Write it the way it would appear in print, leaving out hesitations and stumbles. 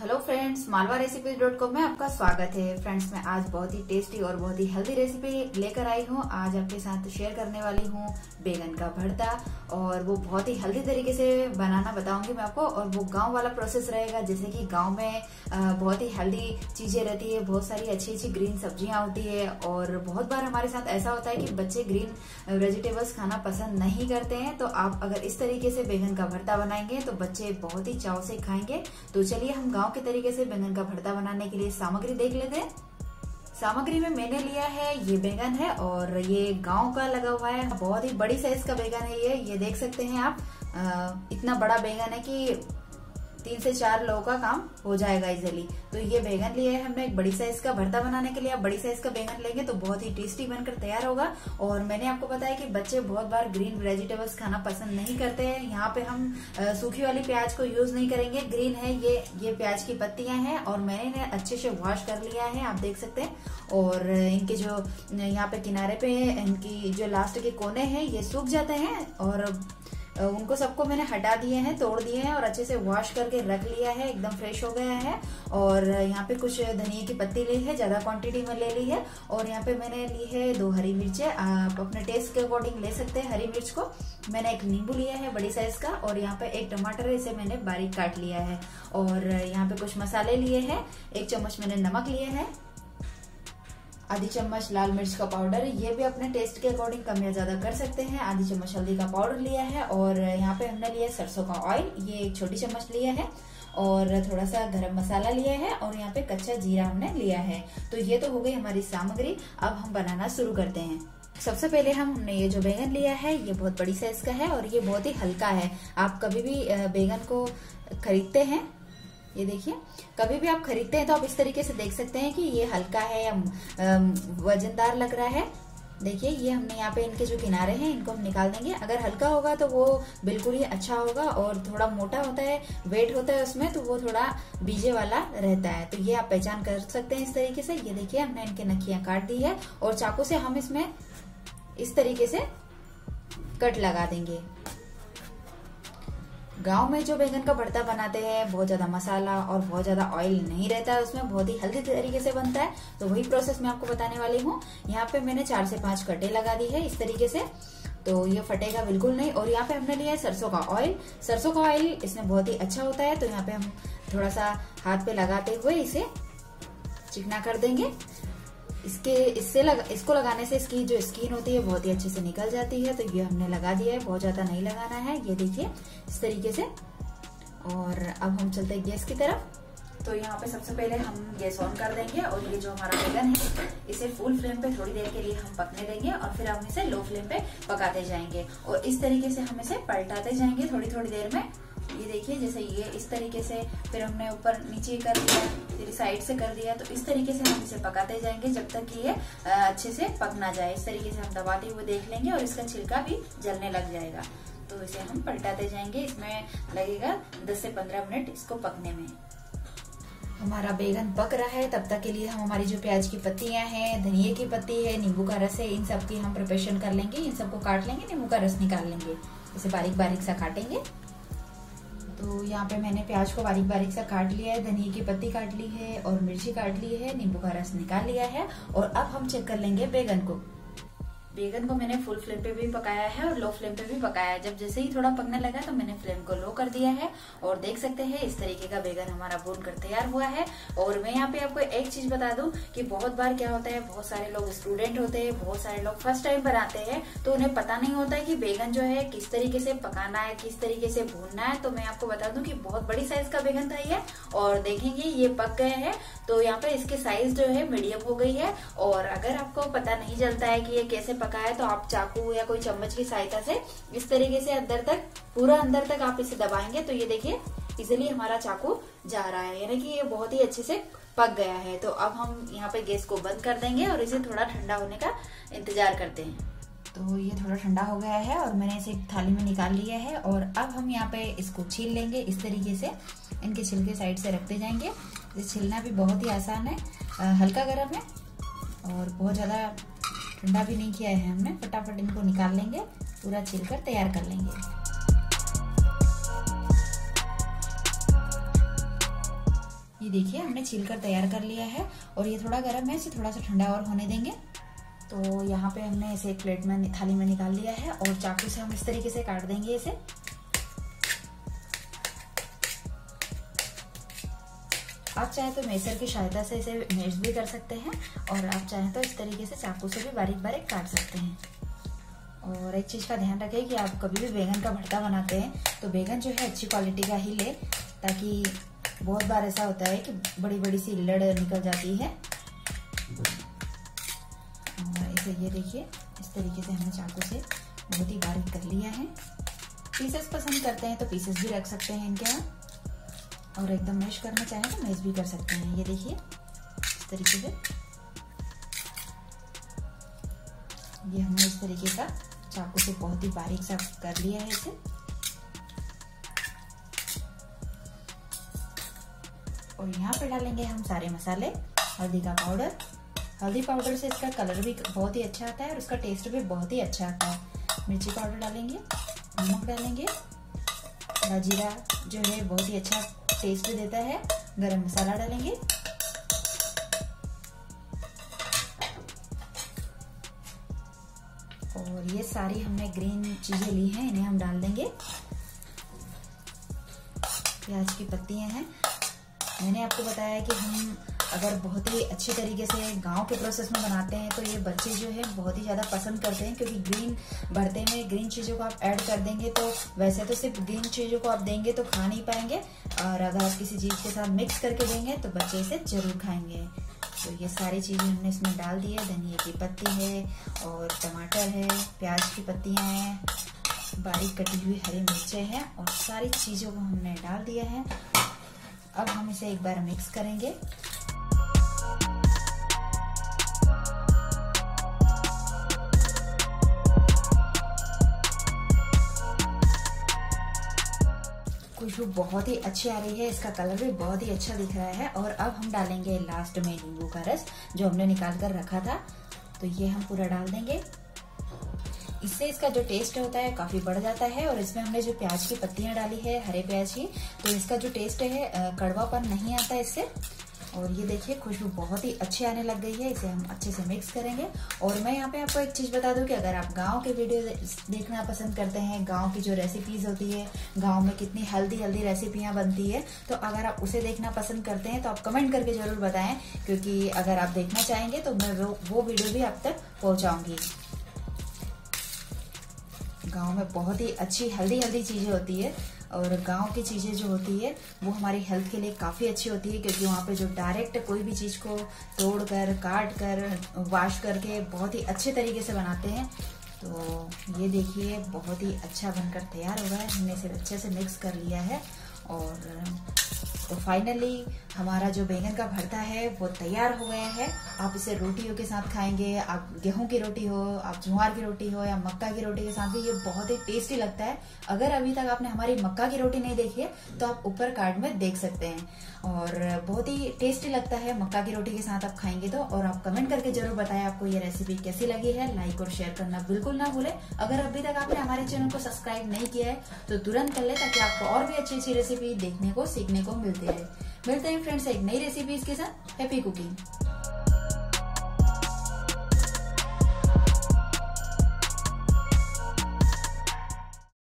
Hello friends, Malwa रेसिपीज.com में आपका स्वागत है। फ्रेंड्स, मैं आज बहुत ही टेस्टी और बहुत ही हेल्दी रेसिपी लेकर आई हूँ। आज आपके साथ शेयर करने वाली हूँ बैंगन का भरता, और वो बहुत ही हेल्दी तरीके से बनाना बताऊंगी मैं आपको। और वो गांव वाला प्रोसेस रहेगा, जैसे कि गांव में बहुत ही हेल्दी चीजें रहती है, बहुत सारी अच्छी अच्छी ग्रीन सब्जियां होती है। और बहुत बार हमारे साथ ऐसा होता है कि बच्चे ग्रीन वेजिटेबल्स खाना पसंद नहीं करते हैं, तो आप अगर इस तरीके से बैंगन का भरता बनाएंगे तो बच्चे बहुत ही चाव से खाएंगे। तो चलिए हम गाँव के तरीके से बैंगन का भरता बनाने के लिए सामग्री देख लेते हैं। सामग्री में मैंने लिया है ये बैंगन है, और ये गांव का लगा हुआ है, बहुत ही बड़ी साइज का बैंगन है ये देख सकते हैं आप। इतना बड़ा बैंगन है कि 3 से 4 लोगों का काम हो जाएगा इजिली। तो ये बैंगन लिया है हमने एक बड़ी साइज का। भरता बनाने के लिए आप बड़ी साइज का बैंगन लेंगे तो बहुत ही टेस्टी बनकर तैयार होगा। और मैंने आपको बताया कि बच्चे बहुत बार ग्रीन वेजिटेबल्स खाना पसंद नहीं करते हैं। यहाँ पे हम सूखी वाली प्याज को यूज नहीं करेंगे। ग्रीन है ये प्याज की पत्तियां हैं, और मैंने इन्हें अच्छे से वॉश कर लिया है, आप देख सकते हैं। और इनके जो यहाँ पे किनारे पे इनकी जो लास्ट के कोने हैं ये सूख जाते हैं, और उनको सबको मैंने हटा दिए हैं, तोड़ दिए हैं, और अच्छे से वॉश करके रख लिया है, एकदम फ्रेश हो गया है। और यहाँ पे कुछ धनिया की पत्ती ली है, ज्यादा क्वांटिटी में ले ली है। और यहाँ पे मैंने ली है 2 हरी मिर्चें, आप अपने टेस्ट के अकॉर्डिंग ले सकते हैं हरी मिर्च को। मैंने एक नींबू लिया है बड़ी साइज का, और यहाँ पे एक टमाटर है, इसे मैंने बारीक काट लिया है। और यहाँ पे कुछ मसाले लिए हैं, 1 चम्मच मैंने नमक लिया है, आधी चम्मच लाल मिर्च का पाउडर, ये भी अपने टेस्ट के अकॉर्डिंग कम या ज्यादा कर सकते हैं, आधी चम्मच हल्दी का पाउडर लिया है। और यहाँ पे हमने लिया सरसों का ऑयल, ये 1 छोटी चम्मच लिया है, और थोड़ा सा गरम मसाला लिया है, और यहाँ पे कच्चा जीरा हमने लिया है। तो ये तो हो गई हमारी सामग्री। अब हम बनाना शुरू करते हैं। सबसे पहले हमने ये जो बैंगन लिया है ये बहुत बड़ी साइज का है, और ये बहुत ही हल्का है। आप कभी भी बैंगन को खरीदते हैं, ये देखिए, कभी भी आप खरीदते हैं तो आप इस तरीके से देख सकते हैं कि ये हल्का है या वजनदार लग रहा है। देखिए, ये हमने यहाँ पे इनके जो किनारे हैं इनको हम निकाल देंगे। अगर हल्का होगा तो वो बिल्कुल ही अच्छा होगा, और थोड़ा मोटा होता है, वेट होता है उसमें, तो वो थोड़ा बीजे वाला रहता है। तो ये आप पहचान कर सकते हैं इस तरीके से। ये देखिए, हमने इनके नखियां काट दी है, और चाकू से हम इसमें इस तरीके से कट लगा देंगे। गांव में जो बैंगन का भरता बनाते हैं बहुत ज्यादा मसाला और बहुत ज्यादा ऑयल नहीं रहता है उसमें, बहुत ही हेल्दी तरीके से बनता है। तो वही प्रोसेस मैं आपको बताने वाली हूँ। यहाँ पे मैंने 4 से 5 कटे लगा दी है इस तरीके से, तो ये फटेगा बिल्कुल नहीं। और यहाँ पे हमने लिया है सरसों का ऑयल। सरसों का ऑयल इसमें बहुत ही अच्छा होता है, तो यहाँ पे हम थोड़ा सा हाथ पे लगाते हुए इसे चिकना कर देंगे। इसको लगाने से इसकी जो स्किन होती है बहुत ही अच्छे से निकल जाती है। तो ये हमने लगा दिया है, बहुत ज्यादा नहीं लगाना है, ये देखिए इस तरीके से। और अब हम चलते हैं गैस की तरफ। तो यहाँ पे सबसे पहले हम गैस ऑन कर देंगे, और ये जो हमारा बैंगन है इसे फुल फ्लेम पे थोड़ी देर के लिए हम पकने देंगे, और फिर हम इसे लो फ्लेम पे पकाते जाएंगे। और इस तरीके से हम इसे पलटाते जाएंगे थोड़ी थोड़ी देर में। ये देखिए, जैसे ये इस तरीके से, फिर हमने ऊपर नीचे कर दिया, फिर साइड से कर दिया। तो इस तरीके से हम इसे पकाते जाएंगे जब तक कि ये अच्छे से पक ना जाए। इस तरीके से हम दबाते हुए देख लेंगे, और इसका छिलका भी जलने लग जाएगा। तो इसे हम पलटाते जाएंगे, इसमें लगेगा 10 से 15 मिनट इसको पकने में। हमारा बैंगन पक रहा है, तब तक के लिए हम हमारी जो प्याज की पत्तियां हैं, धनिया की पत्ती है, नींबू का रस है, इन सब की हम प्रिपरेशन कर लेंगे। इन सबको काट लेंगे, नींबू का रस निकाल लेंगे, इसे बारीक बारीक सा काटेंगे। तो यहाँ पे मैंने प्याज को बारीक बारीक सा काट लिया है, धनिया की पत्ती काट ली है, और मिर्ची काट ली है, नींबू का रस निकाल लिया है। और अब हम चेक कर लेंगे बैंगन को। बैंगन को मैंने फुल फ्लेम पे भी पकाया है और लो फ्लेम पे भी पकाया है। जब जैसे ही थोड़ा पकने लगा तो मैंने फ्लेम को लो कर दिया है, और देख सकते हैं इस तरीके का बैंगन हमारा भूनकर तैयार हुआ है। और मैं यहाँ पे आपको एक चीज बता दूं कि बहुत बार क्या होता है, बहुत सारे लोग स्टूडेंट होते हैं, बहुत सारे लोग फर्स्ट टाइम बनाते हैं, तो उन्हें पता नहीं होता है कि बैंगन जो है किस तरीके से पकाना है, किस तरीके से भूनना है। तो मैं आपको बता दूं कि बहुत बड़ी साइज का बैंगन था ये, और देखेंगे ये पक गए हैं। तो यहाँ पे इसकी साइज जो है मीडियम हो गई है। और अगर आपको पता नहीं चलता है कि ये कैसे पकाया, तो आप चाकू या कोई चम्मच की सहायता से इस तरीके से अंदर तक, पूरा अंदर तक आप इसे दबाएंगे। तो ये देखिए इजिली हमारा चाकू जा रहा है, यानी कि ये बहुत ही अच्छे से पक गया है। तो अब हम यहाँ पे गैस को बंद कर देंगे और इसे थोड़ा ठंडा होने का इंतजार करते हैं। तो ये थोड़ा ठंडा हो गया है, और मैंने इसे एक थाली में निकाल लिया है। और अब हम यहाँ पे इसको छील लेंगे इस तरीके से, इनके छिलके साइड से रखते जाएंगे। छिलना भी बहुत ही आसान है, हल्का गर्म है और बहुत ज्यादा ठंडा भी नहीं किया है हमने। फटाफट इनको निकाल लेंगे, पूरा छीलकर तैयार कर लेंगे। ये देखिए हमने छीलकर तैयार कर लिया है और ये थोड़ा गर्म है, इसे थोड़ा सा ठंडा और होने देंगे। तो यहाँ पे हमने इसे एक प्लेट में थाली में निकाल लिया है और चाकू से हम इस तरीके से काट देंगे इसे। आप चाहे तो मेसर की सहायता से इसे मेस भी कर सकते हैं और आप चाहे तो इस तरीके से चाकू से भी बारीक बारीक काट सकते हैं। और एक चीज़ का ध्यान रखें कि आप कभी भी बैंगन का भरता बनाते हैं तो बैंगन जो है अच्छी क्वालिटी का ही ले, ताकि बहुत बार ऐसा होता है कि बड़ी बड़ी सी लड़ निकल जाती है। और इसे ये देखिए इस तरीके से हमने चाकू से बहुत ही बारीक कर लिया है। पीसेस पसंद करते हैं तो पीसेस भी रख सकते हैं इनके यहाँ, और एकदम मैश करना चाहें तो मैश भी कर सकते हैं। ये देखिए इस तरीके से ये हमने इस तरीके का चाकू से बहुत ही बारीक सा कर लिया है इसे। और यहाँ पर डालेंगे हम सारे मसाले, हल्दी का पाउडर। हल्दी पाउडर से इसका कलर भी बहुत ही अच्छा आता है और उसका टेस्ट भी बहुत ही अच्छा आता है। मिर्ची पाउडर डालेंगे, नमक डालेंगे, हरा जीरा जो है बहुत ही अच्छा टेस्ट भी देता है, गरम मसाला डालेंगे। और ये सारी हमने ग्रीन चीजें ली हैं, इन्हें हम डाल देंगे। प्याज की पत्तियां हैं, मैंने आपको बताया है कि हम अगर बहुत ही अच्छी तरीके से गांव के प्रोसेस में बनाते हैं तो ये बच्चे जो है बहुत ही ज़्यादा पसंद करते हैं, क्योंकि ग्रीन भरते में ग्रीन चीज़ों को आप ऐड कर देंगे तो वैसे तो सिर्फ ग्रीन चीज़ों को आप देंगे तो खा नहीं पाएंगे, और अगर आप किसी चीज़ के साथ मिक्स करके देंगे तो बच्चे इसे ज़रूर खाएंगे। तो ये सारी चीज़ें हमने इसमें डाल दी है, धनिया की पत्ती है और टमाटर है, प्याज की पत्तियाँ हैं, बारीक कटी हुई हरी मिर्चें हैं, और सारी चीज़ों को हमने डाल दिया है। अब हम इसे एक बार मिक्स करेंगे। खुशबू बहुत ही अच्छी आ रही है, इसका कलर भी बहुत ही अच्छा दिख रहा है। और अब हम डालेंगे लास्ट में नींबू का रस जो हमने निकाल कर रखा था, तो ये हम पूरा डाल देंगे। इससे इसका जो टेस्ट होता है काफ़ी बढ़ जाता है, और इसमें हमने जो प्याज की पत्तियां डाली है हरे प्याज की, तो इसका जो टेस्ट है कड़वापन नहीं आता इससे। और ये देखिए खुशबू बहुत ही अच्छी आने लग गई है, इसे हम अच्छे से मिक्स करेंगे। और मैं यहाँ पे आपको एक चीज़ बता दूँ कि अगर आप गांव के वीडियो देखना पसंद करते हैं, गांव की जो रेसिपीज़ होती है, गांव में कितनी हेल्दी हेल्दी रेसिपियाँ बनती है, तो अगर आप उसे देखना पसंद करते हैं तो आप कमेंट करके ज़रूर बताएं, क्योंकि अगर आप देखना चाहेंगे तो मैं वो वीडियो भी आप तक पहुँचाऊँगी। गांव में बहुत ही अच्छी हेल्दी हेल्दी चीज़ें होती है, और गांव की चीज़ें जो होती है वो हमारी हेल्थ के लिए काफ़ी अच्छी होती है, क्योंकि वहाँ पे जो डायरेक्ट कोई भी चीज़ को तोड़कर, काट कर, वाश करके बहुत ही अच्छे तरीके से बनाते हैं। तो ये देखिए बहुत ही अच्छा बनकर तैयार हो गया है, हमने इसे अच्छे से मिक्स कर लिया है। और तो फाइनली हमारा जो बैंगन का भरता है वो तैयार हो गया है। आप इसे रोटियों के साथ खाएंगे, आप गेहूं की रोटी हो, आप ज्वार की रोटी हो, या मक्का की रोटी के साथ भी ये बहुत ही टेस्टी लगता है। अगर अभी तक आपने हमारी मक्का की रोटी नहीं देखी है तो आप ऊपर कार्ड में देख सकते हैं, और बहुत ही टेस्टी लगता है मक्का की रोटी के साथ आप खाएंगे तो। और आप कमेंट करके जरूर बताएं आपको ये रेसिपी कैसी लगी है, लाइक और शेयर करना बिल्कुल ना भूलें। अगर अभी तक आपने हमारे चैनल को सब्सक्राइब नहीं किया है तो तुरंत कर लें, ताकि आपको और भी अच्छी अच्छी रेसिपी देखने को, सीखने को मिलती है। मिलते हैं फ्रेंड्स एक नई रेसिपीज के साथ। Happy cooking.